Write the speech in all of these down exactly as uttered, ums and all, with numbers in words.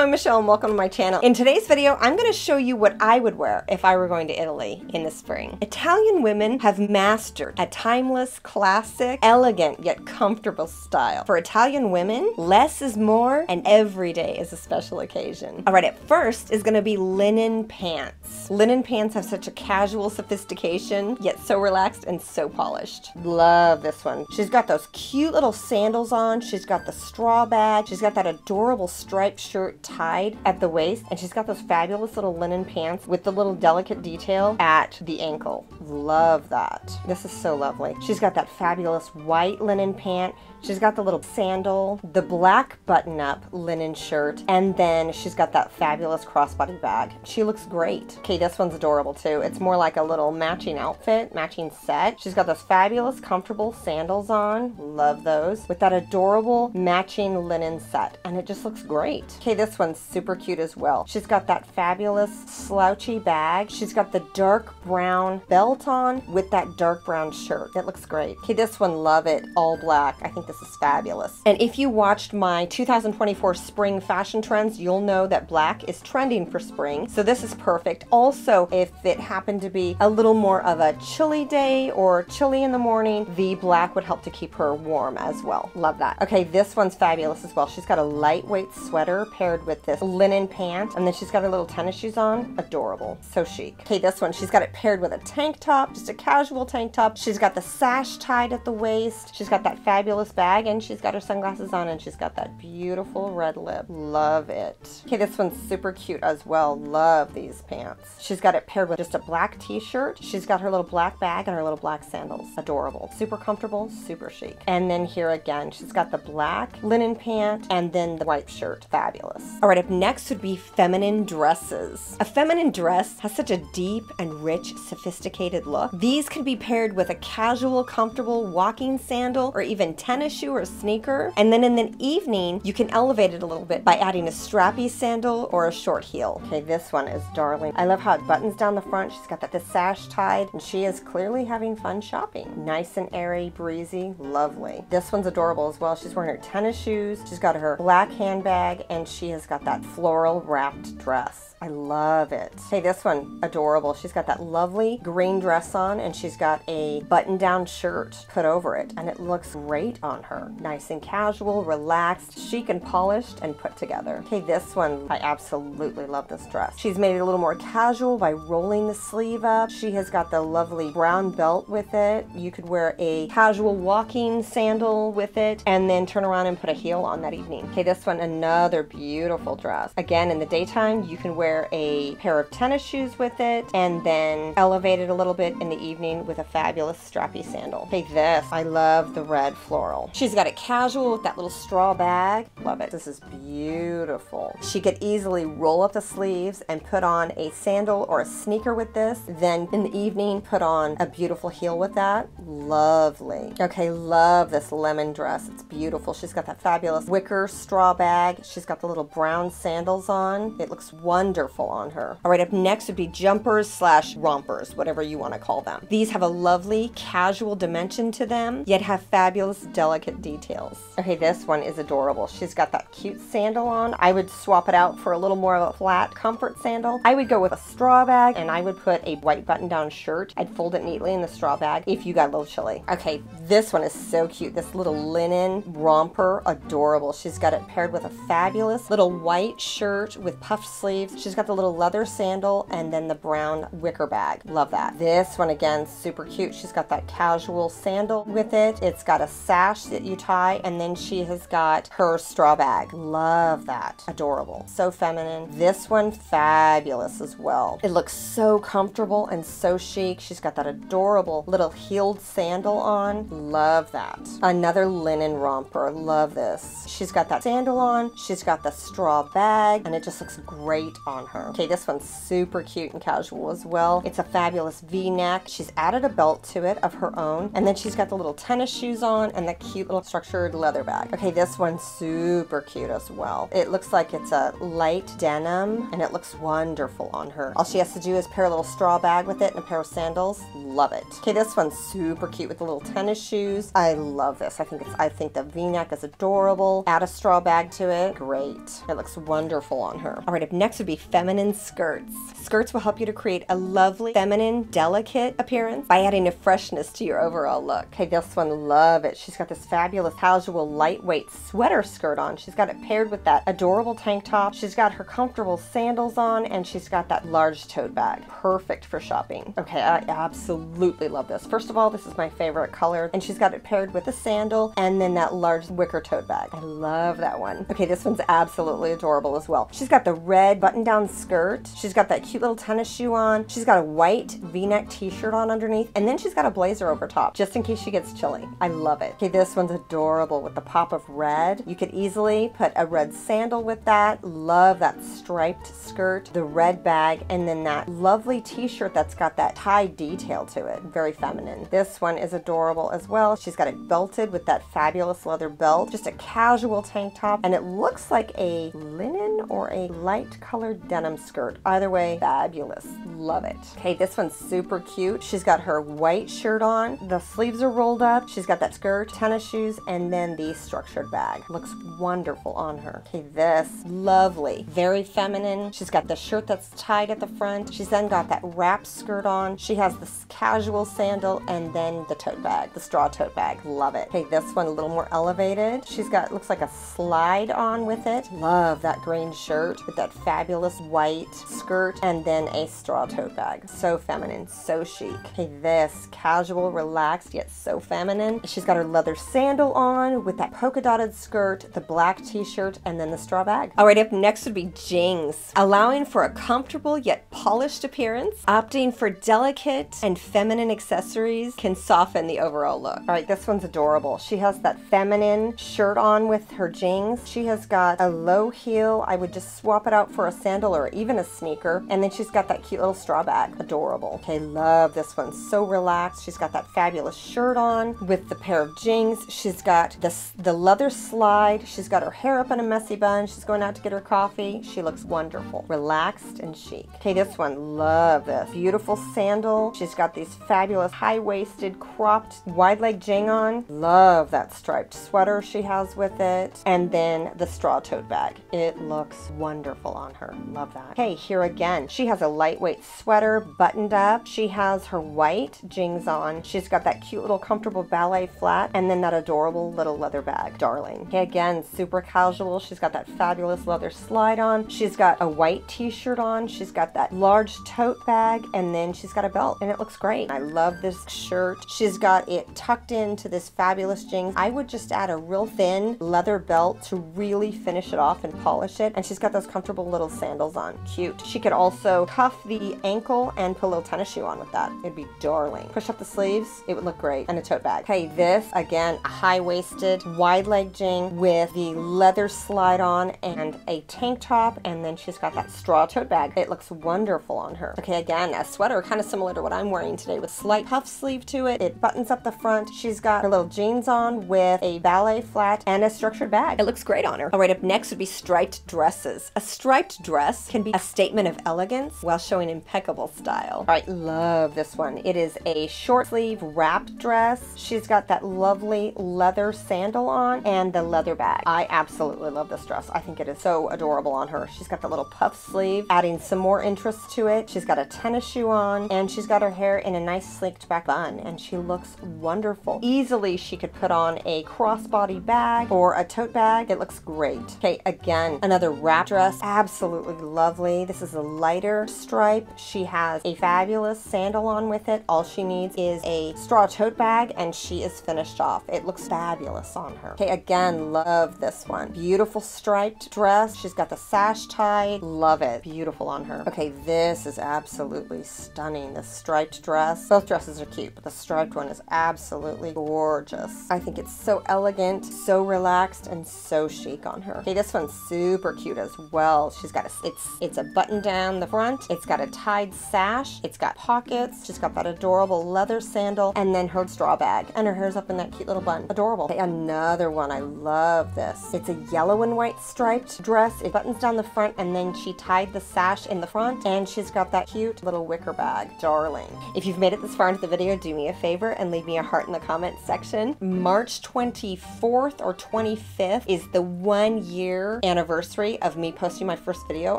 Hello, I'm Michelle and welcome to my channel. In today's video, I'm going to show you what I would wear if I were going to Italy in the spring. Italian women have mastered a timeless, classic, elegant, yet comfortable style. For Italian women, less is more and every day is a special occasion. Alright, at first is going to be linen pants. Linen pants have such a casual sophistication, yet so relaxed and so polished. Love this one. She's got those cute little sandals on, she's got the straw bag, she's got that adorable striped shirt. shirt tied at the waist, and she's got those fabulous little linen pants with the little delicate detail at the ankle. Love that. This is so lovely. She's got that fabulous white linen pant. She's got the little sandal, the black button-up linen shirt, and then she's got that fabulous crossbody bag. She looks great. Okay, this one's adorable too. It's more like a little matching outfit, matching set. She's got those fabulous, comfortable sandals on. Love those. With that adorable matching linen set, and it just looks great. Okay, this one's super cute as well. She's got that fabulous slouchy bag. She's got the dark brown belt on with that dark brown shirt. It looks great. Okay, this one, love it. All black. I think this is fabulous. And if you watched my two thousand twenty-four spring fashion trends, you'll know that black is trending for spring. So this is perfect. Also, if it happened to be a little more of a chilly day or chilly in the morning, the black would help to keep her warm as well. Love that. Okay, this one's fabulous as well. She's got a lightweight sweater paired with this linen pant, and then she's got her little tennis shoes on. Adorable. So chic. Okay, this one, she's got it paired with a tank top, just a casual tank top. She's got the sash tied at the waist. She's got that fabulous bag, and she's got her sunglasses on, and she's got that beautiful red lip. Love it. Okay, this one's super cute as well. Love these pants. She's got it paired with just a black t-shirt. She's got her little black bag and her little black sandals. Adorable. Super comfortable, super chic. And then here again, she's got the black linen pant and then the white shirt. Fabulous. All right, up next would be feminine dresses. A feminine dress has such a deep and rich, sophisticated look. These can be paired with a casual, comfortable walking sandal or even tennis shoe or sneaker, and then in the evening you can elevate it a little bit by adding a strappy sandal or a short heel. Okay, this one is darling. I love how it buttons down the front. She's got that the sash tied, and she is clearly having fun shopping. Nice and airy, breezy, lovely. This one's adorable as well. She's wearing her tennis shoes, she's got her black handbag, and she has got that floral wrapped dress. I love it. Hey, this one, adorable. She's got that lovely green dress on, and she's got a button-down shirt put over it, and it looks great on her. Nice and casual, relaxed, chic and polished, and put together. Okay, this one, I absolutely love this dress. She's made it a little more casual by rolling the sleeve up. She has got the lovely brown belt with it. You could wear a casual walking sandal with it, and then turn around and put a heel on that evening. Okay, this one, another beautiful dress. Again, in the daytime, you can wear a pair of tennis shoes with it, and then elevate it a little bit in the evening with a fabulous strappy sandal. Okay, this, I love the red floral. She's got it casual with that little straw bag. Love it. This is beautiful. She could easily roll up the sleeves and put on a sandal or a sneaker with this. Then in the evening, put on a beautiful heel with that. Lovely. Okay, love this lemon dress. It's beautiful. She's got that fabulous wicker straw bag. She's got the little brown sandals on. It looks wonderful on her. All right, up next would be jumpers slash rompers, whatever you want to call them. These have a lovely casual dimension to them, yet have fabulous delicate details. Okay, this one is adorable. She's got that cute sandal on. I would swap it out for a little more of a flat comfort sandal. I would go with a straw bag, and I would put a white button-down shirt. I'd fold it neatly in the straw bag if you got a little chilly. Okay, this one is so cute. This little linen romper, adorable. She's got it paired with a fabulous little white shirt with puffed sleeves. She's got the little leather sandal and then the brown wicker bag. Love that. This one again, super cute. She's got that casual sandal with it. It's got a sash that you tie, and then she has got her straw bag. Love that. Adorable. So feminine. This one, fabulous as well. It looks so comfortable and so chic. She's got that adorable little heeled sandal on. Love that. Another linen romper. Love this. She's got that sandal on. She's got the straw bag, and it just looks great on her. Okay, this one's super cute and casual as well. It's a fabulous V-neck. She's added a belt to it of her own, and then she's got the little tennis shoes on and the cute little structured leather bag. Okay, this one's super cute as well. It looks like it's a light denim, and it looks wonderful on her. All she has to do is pair a little straw bag with it and a pair of sandals. Love it. Okay, this one's super cute with the little tennis shoes. I love this. I think it's I think the V-neck is adorable. Add a straw bag to it. Great. It looks wonderful on her. All right, up next would be feminine skirts. Skirts will help you to create a lovely, feminine, delicate appearance by adding a freshness to your overall look. Okay, this one, love it. She's got this fabulous, casual, lightweight sweater skirt on. She's got it paired with that adorable tank top. She's got her comfortable sandals on, and she's got that large tote bag. Perfect for shopping. Okay, I absolutely love this. First of all, this is my favorite color, and she's got it paired with a sandal and then that large wicker tote bag. I love that one. Okay, this one's absolutely adorable as well. She's got the red button-down skirt. She's got that cute little tennis shoe on. She's got a white V-neck t-shirt on underneath, and then she's got a blazer over top, just in case she gets chilly. I love it. Okay, this one's adorable with the pop of red. You could easily put a red sandal with that. Love that striped skirt, the red bag, and then that lovely t-shirt that's got that tie detail to it. Very feminine. This one is adorable as well. She's got it belted with that fabulous leather belt. Just a casual tank top, and it looks like a linen or a light colored denim skirt. Either way, fabulous. Love it. Okay, this one's super cute. She's got her white shirt on. The sleeves are rolled up. She's got that skirt, tennis shoes, and then the structured bag. Looks wonderful on her. Okay, this, lovely. Very feminine. She's got the shirt that's tied at the front. She's then got that wrap skirt on. She has this casual sandal and then the tote bag, the straw tote bag. Love it. Okay, this one a little more elevated. She's got, looks like a slide on with it. Love that green shirt with that fabulous white skirt and then a straw tote bag. So feminine, so chic. Okay, this, casual, relaxed, yet so feminine. She's got her leather sandal on with that polka dotted skirt, the black t-shirt, and then the straw bag. All right, up next would be jeans. Allowing for a comfortable yet polished appearance, opting for delicate and feminine accessories can soften the overall look. All right, this one's adorable. She has that feminine shirt on with her jeans. She has got a low heel. I would just swap it out for a sandal or even a sneaker. And then she's got that cute little straw bag. Adorable. Okay, love this one. So relaxed. She's got that fabulous shirt on with the pair of jeans. She's got this, the leather slide. She's got her hair up in a messy bun. She's going out to get her coffee. She looks wonderful. Relaxed and chic. Okay, this one. Love this. Beautiful sandal. She's got these fabulous high-waisted cropped wide leg jeans on. Love that striped sweater she has with it. And then the straw tote bag. It looks wonderful on her. Love that. Okay, here again. She has a lightweight sweater buttoned up. She has her white jeans on. She's got that cute little comfortable ballet flat and then that adorable little leather bag. Darling. Okay, again, super casual. She's got that fabulous leather slide on. She's got a white t-shirt on. She's got that large tote bag and then she's got a belt and it looks great. I love this shirt. She's got it tucked in to this fabulous jeans. I would just add a real thin leather belt to really finish it off and polish it. And she's got those comfortable little sandals on. Cute. She could also cuff the ankle and put a little tennis shoe on with that. It'd be darling. Push up the sleeves. It would look great. And a tote bag. Okay, this, again, a high-waisted, wide-leg jean with the leather slide on and a tank top. And then she's got that straw tote bag. It looks wonderful on her. Okay, again, a sweater kind of similar to what I'm wearing today with slight puff sleeve to it. It buttons up the front. She's got her little jeans on with a ballet flat and a structured bag. It looks great on her. All right, up next would be striped dresses. A striped dress can be a statement of elegance while showing impeccable style. All right, love this one. It is a short sleeve wrap dress. She's got that lovely leather sandal on and the leather bag. I absolutely love this dress. I think it is so adorable on her. She's got the little puff sleeve, adding some more interest to it. She's got a tennis shoe on and she's got her hair in a nice sleeked back bun and she looks wonderful. Easily she could put on a crossbody bag or a tote bag. It looks great. Okay, again, another wrap dress. Absolutely lovely. This is a lighter stripe. She has a fabulous sandal on with it. All she needs is a straw tote bag and she is finished off. It looks fabulous on her. Okay, again, love this one. Beautiful striped dress. She's got the sash tied. Love it. Beautiful on her. Okay, this is absolutely stunning. The striped dress. Both dresses are cute, but the striped one is absolutely gorgeous. I think it's so elegant, so relaxed, and so chic on her. Okay, this one's super cute as well. She's got a, it's it's a button down the front. It's got a tied sash. It's got pockets. She's got that adorable leather sandal, and then her straw bag, and her hair's up in that cute little bun. Adorable. Okay, another one. I love this. It's a yellow and white striped dress. It buttons down the front, and then she tied the sash in the front, and she's got that cute little wicker bag. Darling. If you've made it this far into the video, do me a favor and leave me a heart in the comments section. March twenty-fourth or twenty-fifth is the one year anniversary anniversary of me posting my first video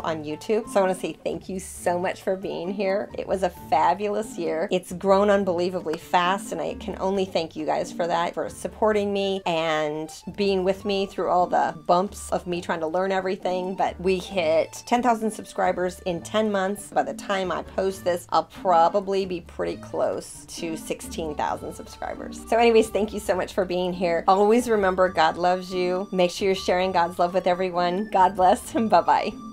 on YouTube. So I want to say thank you so much for being here. It was a fabulous year. It's grown unbelievably fast, and I can only thank you guys for that, for supporting me and being with me through all the bumps of me trying to learn everything. But we hit ten thousand subscribers in ten months. By the time I post this, I'll probably be pretty close to sixteen thousand subscribers. So anyways, thank you so much for being here. Always remember, God loves you. Make sure you're sharing God's love with everyone. God bless, and bye-bye.